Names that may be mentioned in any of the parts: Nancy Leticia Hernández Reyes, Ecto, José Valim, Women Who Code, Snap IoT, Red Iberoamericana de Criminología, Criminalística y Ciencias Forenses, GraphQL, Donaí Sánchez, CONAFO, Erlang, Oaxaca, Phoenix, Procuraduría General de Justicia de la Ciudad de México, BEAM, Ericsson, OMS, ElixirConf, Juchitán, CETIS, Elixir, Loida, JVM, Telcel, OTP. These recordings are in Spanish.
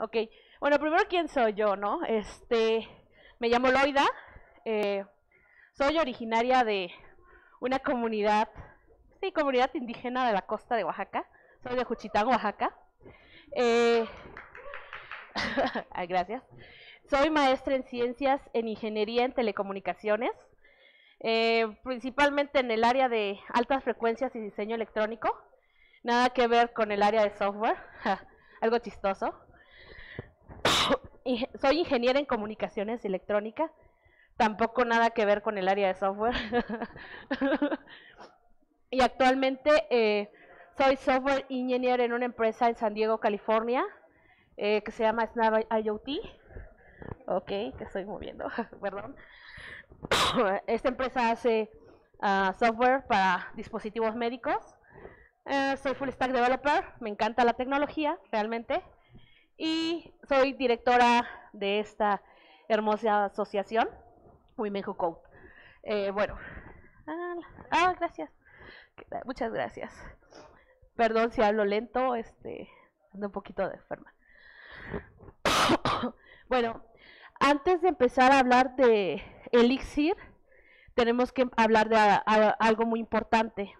Ok, bueno, primero, ¿quién soy yo, no? Me llamo Loida, soy originaria de una comunidad, sí, comunidad indígena de la costa de Oaxaca. Soy de Juchitán, Oaxaca. Gracias. Soy maestra en ciencias, en ingeniería, en telecomunicaciones, principalmente en el área de altas frecuencias y diseño electrónico. Nada que ver con el área de software, algo chistoso. Soy ingeniera en comunicaciones y electrónica, tampoco nada que ver con el área de software. Y actualmente soy software engineer en una empresa en San Diego, California, que se llama Snap IoT. Ok, que estoy moviendo, perdón. Esta empresa hace software para dispositivos médicos. Soy full stack developer, me encanta la tecnología, realmente. Y soy directora de esta hermosa asociación, Women Who Code. Bueno, gracias. Muchas gracias. Perdón si hablo lento, ando un poquito de enferma. Bueno, antes de empezar a hablar de Elixir, tenemos que hablar de algo muy importante,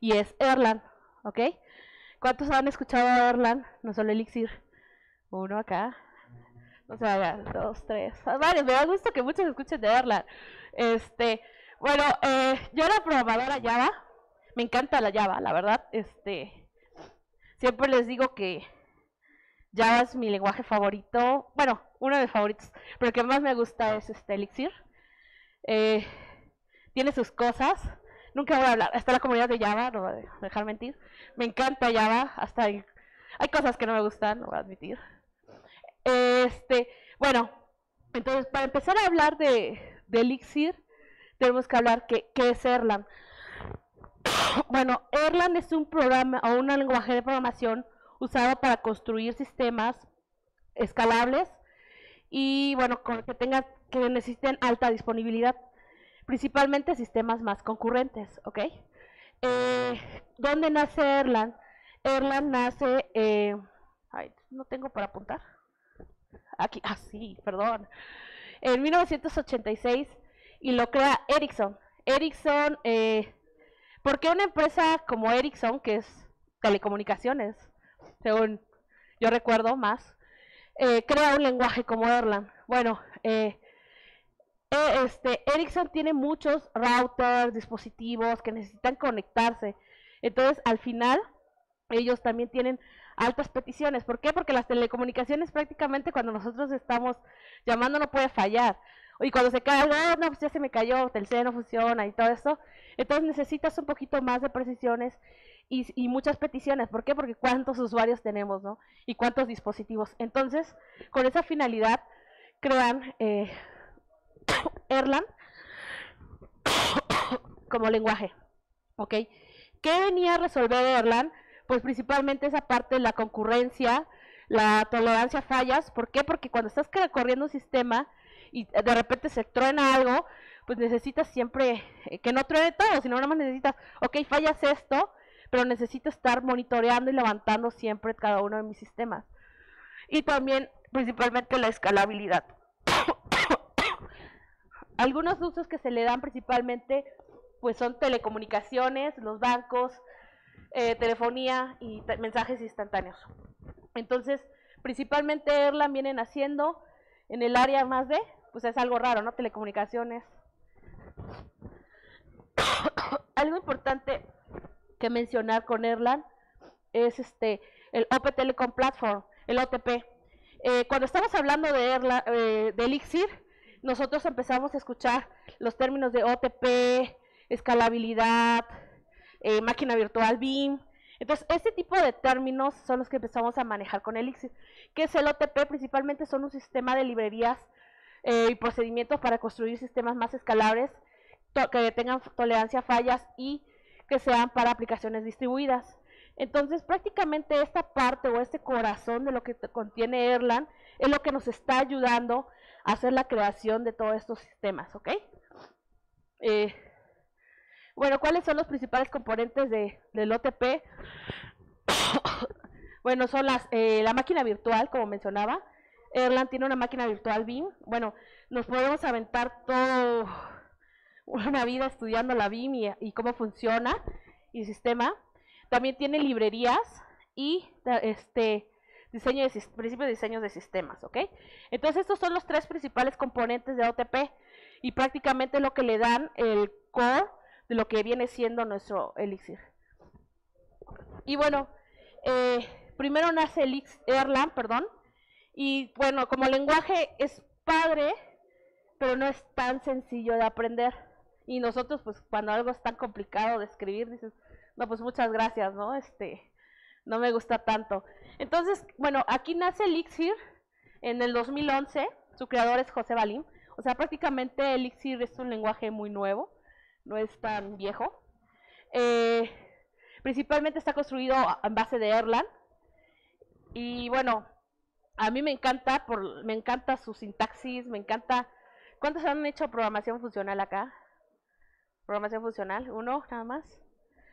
y es Erlang, ¿ok? ¿Cuántos han escuchado de Erlang? No solo Elixir. Uno acá. O sea, dos, tres. Vale, me da gusto que muchos escuchen de Erlang. Bueno, yo era programadora Java. Me encanta la Java, la verdad. Siempre les digo que Java es mi lenguaje favorito. Bueno, uno de mis favoritos. Pero el que más me gusta es Elixir. Tiene sus cosas. Nunca voy a hablar, hasta la comunidad de Java, no voy a dejar mentir. Me encanta Java, hasta hay cosas que no me gustan, no voy a admitir. Bueno, entonces para empezar a hablar de Elixir, tenemos que hablar qué es Erlang. Bueno, Erlang es un programa o un lenguaje de programación usado para construir sistemas escalables y, bueno, que necesiten alta disponibilidad. Principalmente sistemas más concurrentes, ¿ok? ¿Dónde nace Erlang? Erlang nace... ay, no tengo para apuntar. Aquí, sí, perdón. En 1986, y lo crea Ericsson. Ericsson, ¿por qué una empresa como Ericsson, que es telecomunicaciones, según yo recuerdo más, crea un lenguaje como Erlang? Bueno, Ericsson tiene muchos routers, dispositivos que necesitan conectarse. Entonces, al final, ellos también tienen altas peticiones. ¿Por qué? Porque las telecomunicaciones prácticamente cuando nosotros estamos llamando no puede fallar. Y cuando se cae, no, pues ya se me cayó, Telcel no funciona y todo eso. Entonces, necesitas un poquito más de precisiones y muchas peticiones. ¿Por qué? Porque cuántos usuarios tenemos, ¿no? Y cuántos dispositivos. Entonces, con esa finalidad, crean... Erlang como lenguaje, ¿ok? ¿Qué venía a resolver Erlang? Pues principalmente esa parte de la concurrencia, la tolerancia a fallas. ¿Por qué? Porque cuando estás corriendo un sistema y de repente se truena algo, pues necesitas siempre que no truene todo, sino nada más necesitas, ok, fallas esto, pero necesito estar monitoreando y levantando siempre cada uno de mis sistemas. Y también principalmente la escalabilidad. Algunos usos que se le dan principalmente pues son telecomunicaciones, los bancos, telefonía y mensajes instantáneos. Entonces, principalmente Erlang vienen haciendo en el área más de, pues es algo raro, ¿no? Telecomunicaciones. Algo importante que mencionar con Erlang es el Open Telecom Platform, el OTP. Cuando estamos hablando de Erlang, de Elixir, nosotros empezamos a escuchar los términos de OTP, escalabilidad, máquina virtual, BEAM. Entonces, este tipo de términos son los que empezamos a manejar con Elixir. ¿Qué es el OTP? Principalmente son un sistema de librerías y procedimientos para construir sistemas más escalables, que tengan tolerancia a fallas y que sean para aplicaciones distribuidas. Entonces, prácticamente esta parte o este corazón de lo que contiene Erlang es lo que nos está ayudando hacer la creación de todos estos sistemas, ¿ok? Bueno, ¿cuáles son los principales componentes del OTP? Bueno, son la máquina virtual, como mencionaba. Erlang tiene una máquina virtual BEAM. Bueno, nos podemos aventar toda una vida estudiando la BEAM y cómo funciona el sistema. También tiene librerías y principios de diseño de sistemas, ¿ok? Entonces, estos son los tres principales componentes de OTP y prácticamente lo que le dan el core de lo que viene siendo nuestro Elixir. Y bueno, primero nace Erlang, perdón. Y bueno, como lenguaje es padre, pero no es tan sencillo de aprender. Y nosotros, pues, cuando algo es tan complicado de escribir, dices, no, pues muchas gracias, ¿no? No me gusta tanto. Entonces, bueno, aquí nace Elixir en el 2011, su creador es José Valim. O sea, prácticamente Elixir es un lenguaje muy nuevo, no es tan viejo. Principalmente está construido en base de Erlang. Y bueno, a mí me encanta su sintaxis, me encanta... ¿Cuántos han hecho programación funcional acá? ¿Programación funcional? ¿Uno nada más?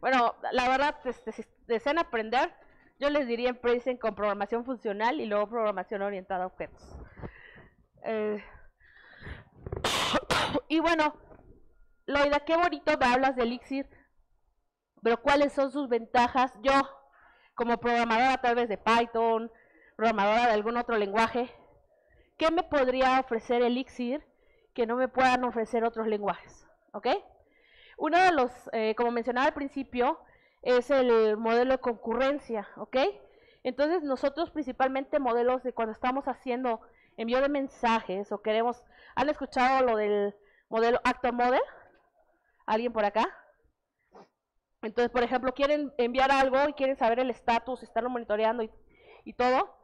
Bueno, la verdad, si desean aprender, yo les diría empiecen con programación funcional y luego programación orientada a objetos. Y bueno, Loida, qué bonito me hablas de Elixir, pero ¿cuáles son sus ventajas? Yo, como programadora tal vez de Python, programadora de algún otro lenguaje, ¿qué me podría ofrecer Elixir que no me puedan ofrecer otros lenguajes? ¿Ok? Uno de los, como mencionaba al principio, es el modelo de concurrencia, ¿ok? Entonces nosotros principalmente modelos de cuando estamos haciendo envío de mensajes o queremos, ¿han escuchado lo del modelo Actor Model? ¿Alguien por acá? Entonces, por ejemplo, quieren enviar algo y quieren saber el estatus, estarlo monitoreando y todo.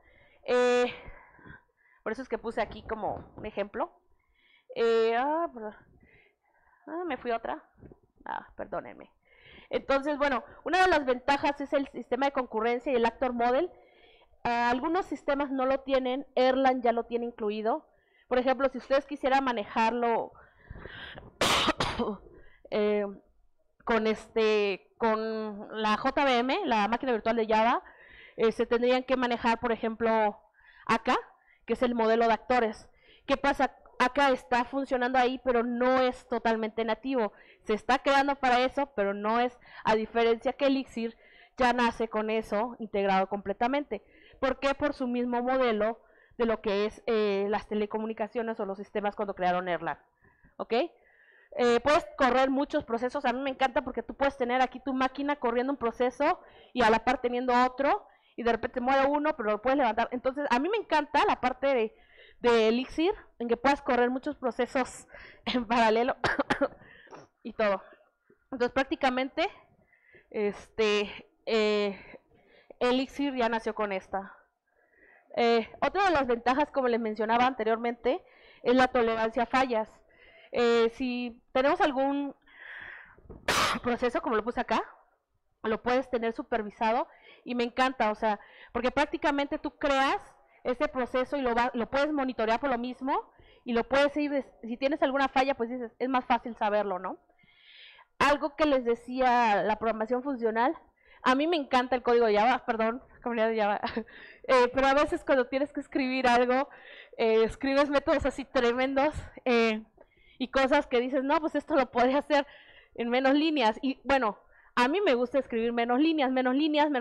Por eso es que puse aquí como un ejemplo. Me fui otra. Perdónenme. Entonces, bueno, una de las ventajas es el sistema de concurrencia y el Actor Model. Algunos sistemas no lo tienen, Erlang ya lo tiene incluido. Por ejemplo, si ustedes quisieran manejarlo con la JVM, la máquina virtual de Java, se tendrían que manejar, por ejemplo, acá, que es el modelo de actores. ¿Qué pasa? Acá está funcionando ahí, pero no es totalmente nativo. Se está creando para eso, pero no es, a diferencia que Elixir ya nace con eso integrado completamente. ¿Por qué? Por su mismo modelo de lo que es las telecomunicaciones o los sistemas cuando crearon Erlang. ¿Ok? Puedes correr muchos procesos. A mí me encanta porque tú puedes tener aquí tu máquina corriendo un proceso y a la par teniendo otro, y de repente muere uno, pero lo puedes levantar. Entonces, a mí me encanta la parte de Elixir, en que puedas correr muchos procesos en paralelo y todo. Entonces, prácticamente, Elixir ya nació con esta. Otra de las ventajas, como les mencionaba anteriormente, es la tolerancia a fallas. Si tenemos algún proceso, como lo puse acá, lo puedes tener supervisado, y me encanta, o sea, porque prácticamente tú creas este proceso y lo puedes monitorear por lo mismo y lo puedes ir, si tienes alguna falla, pues dices, es más fácil saberlo, ¿no? Algo que les decía, la programación funcional, a mí me encanta el código de Java, perdón, comunidad de Java, pero a veces cuando tienes que escribir algo, escribes métodos así tremendos y cosas que dices, no, pues esto lo podría hacer en menos líneas, y bueno, a mí me gusta escribir menos líneas, menos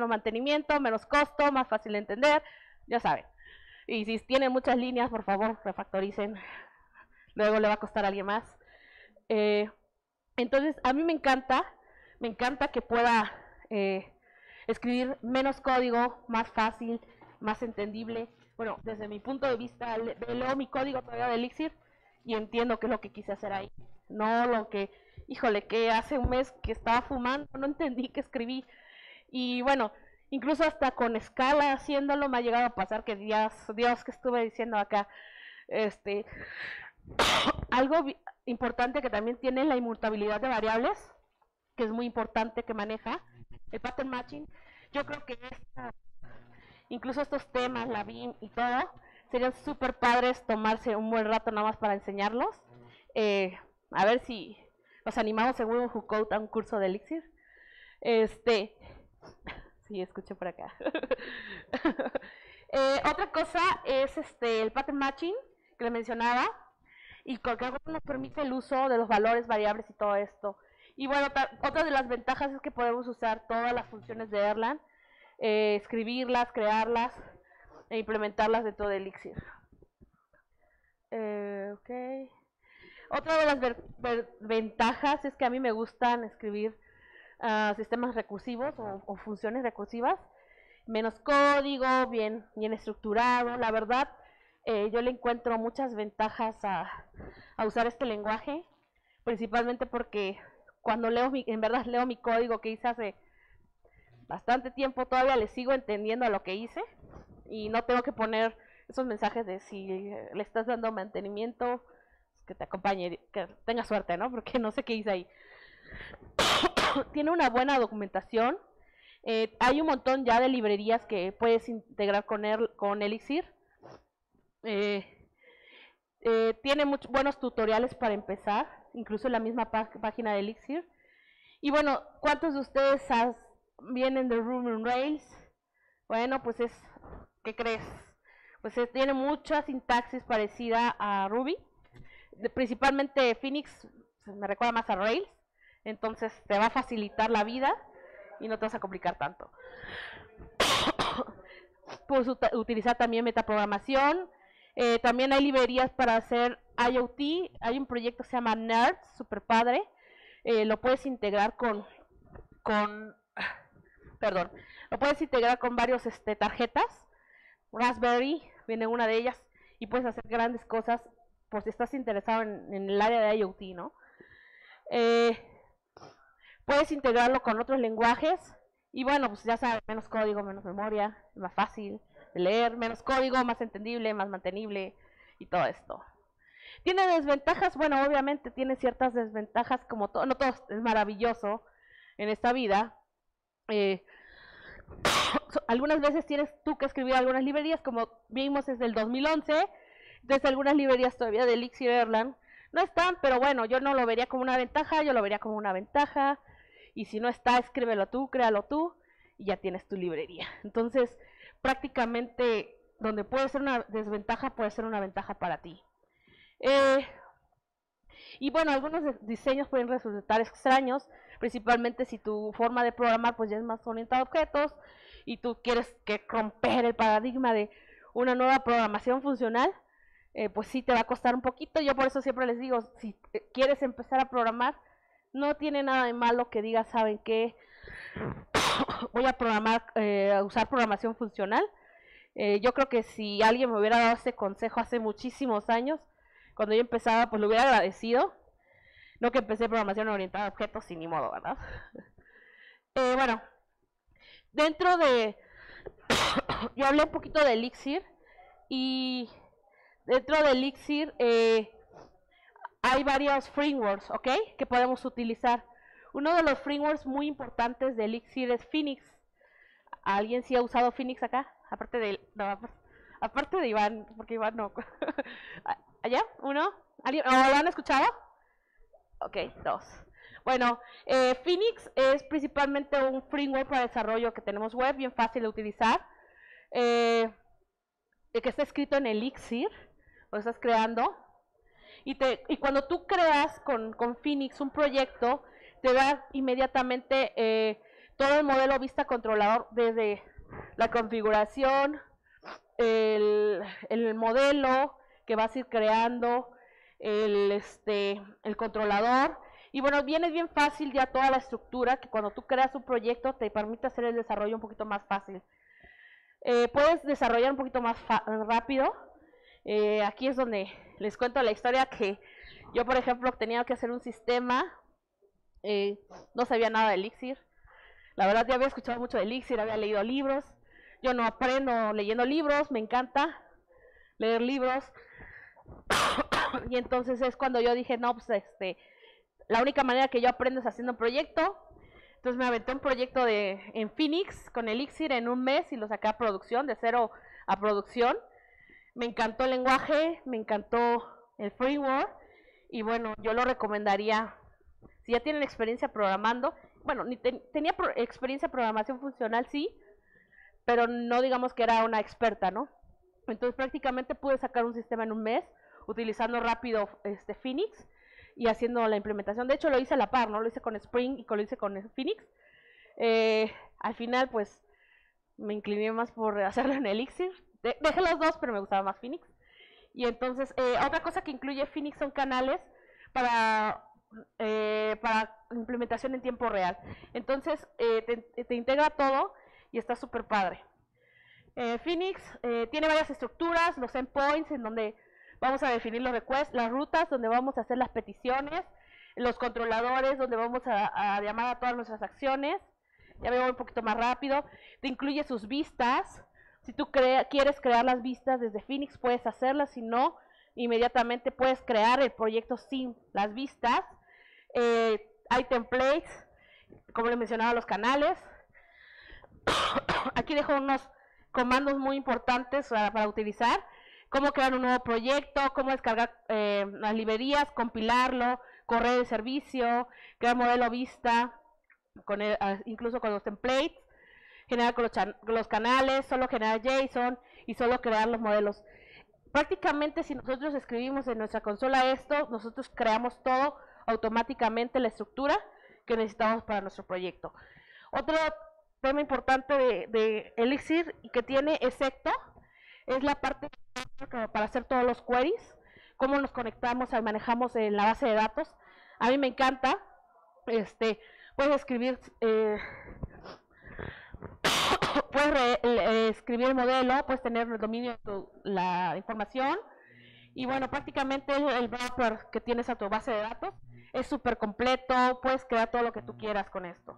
mantenimiento, menos costo, más fácil de entender, ya saben. Y si tienen muchas líneas, por favor, refactoricen. Luego le va a costar a alguien más. Entonces, a mí me encanta que pueda escribir menos código, más fácil, más entendible. Bueno, desde mi punto de vista, leo mi código todavía de Elixir y entiendo qué es lo que quise hacer ahí. No lo que... Híjole, que hace un mes que estaba fumando, no entendí que escribí. Y bueno, incluso hasta con escala haciéndolo me ha llegado a pasar que Dios que estuve diciendo acá. Algo importante que también tiene la inmutabilidad de variables, que es muy importante que maneja, el pattern matching. Yo creo que incluso estos temas, la BIM y todo, serían súper padres tomarse un buen rato nada más para enseñarlos. A ver si... Nos animamos según Women Who Code a un curso de Elixir. Sí, escuché por acá. Otra cosa es el pattern matching que le mencionaba, y que nos permite el uso de los valores, variables y todo esto. Y bueno, otra de las ventajas es que podemos usar todas las funciones de Erlang, escribirlas, crearlas e implementarlas dentro de Elixir. Okay. Otra de las ventajas es que a mí me gustan escribir sistemas recursivos o funciones recursivas, menos código, bien estructurado. La verdad, yo le encuentro muchas ventajas a usar este lenguaje, principalmente porque cuando en verdad leo mi código que hice hace bastante tiempo, todavía le sigo entendiendo a lo que hice y no tengo que poner esos mensajes de si le estás dando mantenimiento, que te acompañe, que tenga suerte, ¿no? Porque no sé qué hice ahí. Tiene una buena documentación. Hay un montón ya de librerías que puedes integrar con Elixir. Tiene buenos tutoriales para empezar, incluso en la misma página de Elixir. Y bueno, ¿cuántos de ustedes vienen de Ruby on Rails? Bueno, pues es, ¿qué crees? Pues tiene mucha sintaxis parecida a Ruby. Principalmente Phoenix me recuerda más a Rails, entonces te va a facilitar la vida y no te vas a complicar tanto. Puedes utilizar también metaprogramación. También hay librerías para hacer IoT. Hay un proyecto que se llama Nerd, super padre. Lo puedes integrar con varios tarjetas. Raspberry viene una de ellas y puedes hacer grandes cosas por si estás interesado en el área de IoT, ¿no? Puedes integrarlo con otros lenguajes y bueno, pues ya sabes, menos código, menos memoria, más fácil de leer, menos código, más entendible, más mantenible y todo esto. ¿Tiene desventajas? Bueno, obviamente tiene ciertas desventajas, como todo, no todo es maravilloso en esta vida. Algunas veces tienes tú que escribir algunas librerías, como vimos desde el 2011, desde algunas librerías todavía de Elixir y Erlang no están, pero bueno, yo no lo vería como una ventaja, yo lo vería como una ventaja. Y si no está, escríbelo tú, créalo tú, y ya tienes tu librería. Entonces, prácticamente donde puede ser una desventaja, puede ser una ventaja para ti. Y bueno, algunos diseños pueden resultar extraños, principalmente si tu forma de programar pues ya es más orientada a objetos, y tú quieres que romper el paradigma de una nueva programación funcional. Pues sí te va a costar un poquito. Yo por eso siempre les digo, si quieres empezar a programar, no tiene nada de malo que digas, ¿saben qué? Voy a programar, usar programación funcional. Yo creo que si alguien me hubiera dado ese consejo hace muchísimos años, cuando yo empezaba, pues lo hubiera agradecido. No que empecé programación orientada a objetos y ni modo, ¿verdad? Bueno, dentro de... yo hablé un poquito de Elixir y... dentro de Elixir hay varios frameworks, ¿ok? Que podemos utilizar. Uno de los frameworks muy importantes de Elixir es Phoenix. ¿Alguien sí ha usado Phoenix acá? Aparte de Iván, porque Iván no. ¿Allá? ¿Uno? ¿Alguien? ¿O lo han escuchado? Ok, dos. Bueno, Phoenix es principalmente un framework para desarrollo que tenemos web, bien fácil de utilizar. Que está escrito en Elixir. Lo estás creando y cuando tú creas con Phoenix un proyecto, te da inmediatamente todo el modelo vista controlador, desde la configuración, el modelo que vas a ir creando, el controlador, y bueno, viene bien fácil ya toda la estructura que cuando tú creas un proyecto te permite hacer el desarrollo un poquito más fácil. Puedes desarrollar un poquito más rápido. Aquí es donde les cuento la historia que yo, por ejemplo, tenía que hacer un sistema. No sabía nada de Elixir. La verdad, ya había escuchado mucho de Elixir, había leído libros. Yo no aprendo leyendo libros, me encanta leer libros. Y entonces es cuando yo dije, no, pues la única manera que yo aprendo es haciendo un proyecto. Entonces me aventé un proyecto en Phoenix con Elixir en un mes y lo saqué a producción, de cero a producción. Me encantó el lenguaje, me encantó el framework y bueno, yo lo recomendaría. Si ya tienen experiencia programando, bueno, tenía experiencia en programación funcional, sí, pero no digamos que era una experta, ¿no? Entonces prácticamente pude sacar un sistema en un mes, utilizando rápido Phoenix y haciendo la implementación. De hecho lo hice a la par, ¿no? Lo hice con Spring y lo hice con Phoenix. Al final pues me incliné más por hacerlo en Elixir. Dejé las dos, pero me gustaba más Phoenix. Y entonces otra cosa que incluye Phoenix son canales para implementación en tiempo real. Entonces te integra todo y está súper padre. Phoenix tiene varias estructuras, los endpoints en donde vamos a definir los requests, las rutas donde vamos a hacer las peticiones, los controladores donde vamos a llamar a todas nuestras acciones. Ya me voy un poquito más rápido. Te incluye sus vistas. Si tú quieres crear las vistas desde Phoenix, puedes hacerlas. Si no, inmediatamente puedes crear el proyecto sin las vistas. Hay templates, como les mencionaba, los canales. Aquí dejo unos comandos muy importantes para utilizar. Cómo crear un nuevo proyecto, cómo descargar las librerías, compilarlo, correr el servicio, crear modelo vista, con el, incluso con los templates, generar con los canales, solo generar JSON y solo crear los modelos. Prácticamente si nosotros escribimos en nuestra consola esto, nosotros creamos todo automáticamente, la estructura que necesitamos para nuestro proyecto. Otro tema importante de Elixir y que tiene es Ecto, es la parte para hacer todos los queries, cómo nos conectamos y manejamos en la base de datos. A mí me encanta, puedes escribir escribir el modelo, puedes tener el dominio de la información y bueno, prácticamente el wrapper que tienes a tu base de datos es súper completo, puedes crear todo lo que tú quieras con esto.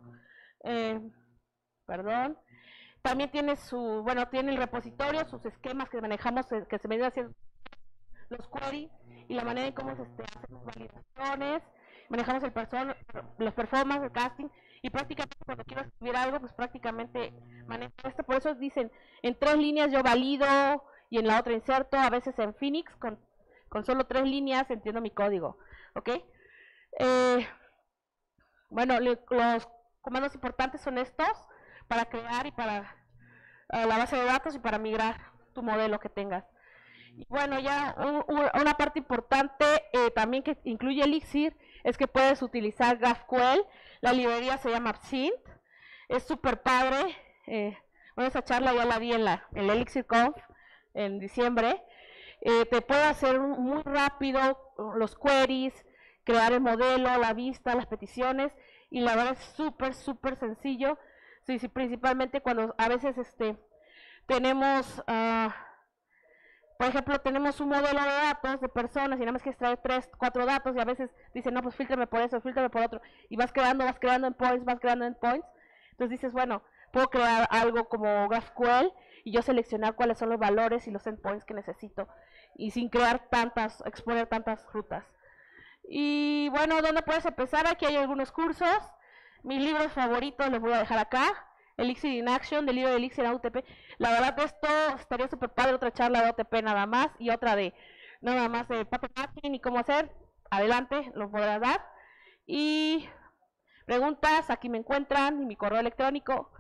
Perdón. También tiene tiene el repositorio, sus esquemas que manejamos, que se vienen haciendo los queries y la manera en cómo hacemos validaciones, manejamos los performance, el casting, y prácticamente cuando quiero escribir algo, pues prácticamente manejo esto. Por eso dicen, en 3 líneas yo valido y en la otra inserto, a veces en Phoenix, con solo 3 líneas entiendo mi código, ¿ok? Los comandos importantes son estos, para crear y para la base de datos y para migrar tu modelo que tengas. Y bueno, ya una parte importante también que incluye Elixir es que puedes utilizar GraphQL. La librería se llama Absinthe, es súper padre. Esa charla ya la di en la ElixirConf en diciembre. Te puede hacer muy rápido los queries, crear el modelo, la vista, las peticiones, y la verdad es súper, súper sencillo. Sí, principalmente cuando a veces tenemos, por ejemplo, tenemos un modelo de datos de personas y nada más que extraer 3, 4 datos y a veces dicen, no, pues fíltrame por eso, fíltrame por otro, y vas creando endpoints, entonces dices, bueno, puedo crear algo como GraphQL y yo seleccionar cuáles son los valores y los endpoints que necesito y sin exponer tantas rutas. Y bueno, ¿dónde puedes empezar? Aquí hay algunos cursos. Mis libros favoritos los voy a dejar acá, Elixir in Action, del libro de Elixir en OTP. La verdad, esto estaría súper padre, otra charla de OTP nada más, y otra de nada más de pattern matching y cómo hacer. Adelante, los podrás dar. Y preguntas, aquí me encuentran, y mi correo electrónico.